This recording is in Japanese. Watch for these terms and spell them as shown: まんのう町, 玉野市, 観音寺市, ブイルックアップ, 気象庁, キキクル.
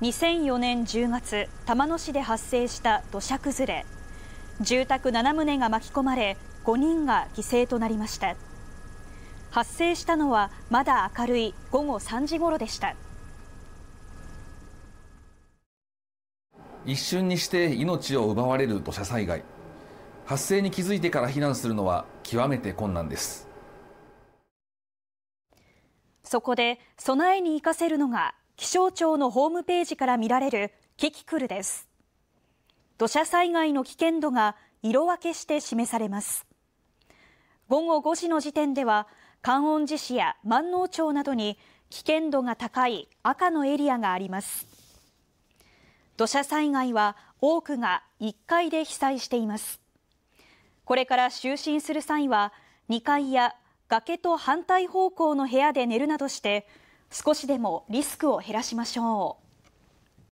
2004年10月、玉野市で発生した土砂崩れ。住宅7棟が巻き込まれ、5人が犠牲となりました。発生したのはまだ明るい午後3時ごろでした。一瞬にして命を奪われる土砂災害。発生に気づいてから避難するのは極めて困難です。そこで備えに生かせるのが気象庁のホームページから見られるキキクルです。土砂災害の危険度が色分けして示されます。午後5時の時点では観音寺市や万能町などに危険度が高い赤のエリアがあります。土砂災害は多くが1階で被災しています。これから就寝する際は2階や崖と反対方向の部屋で寝るなどして少しでもリスクを減らしましょう。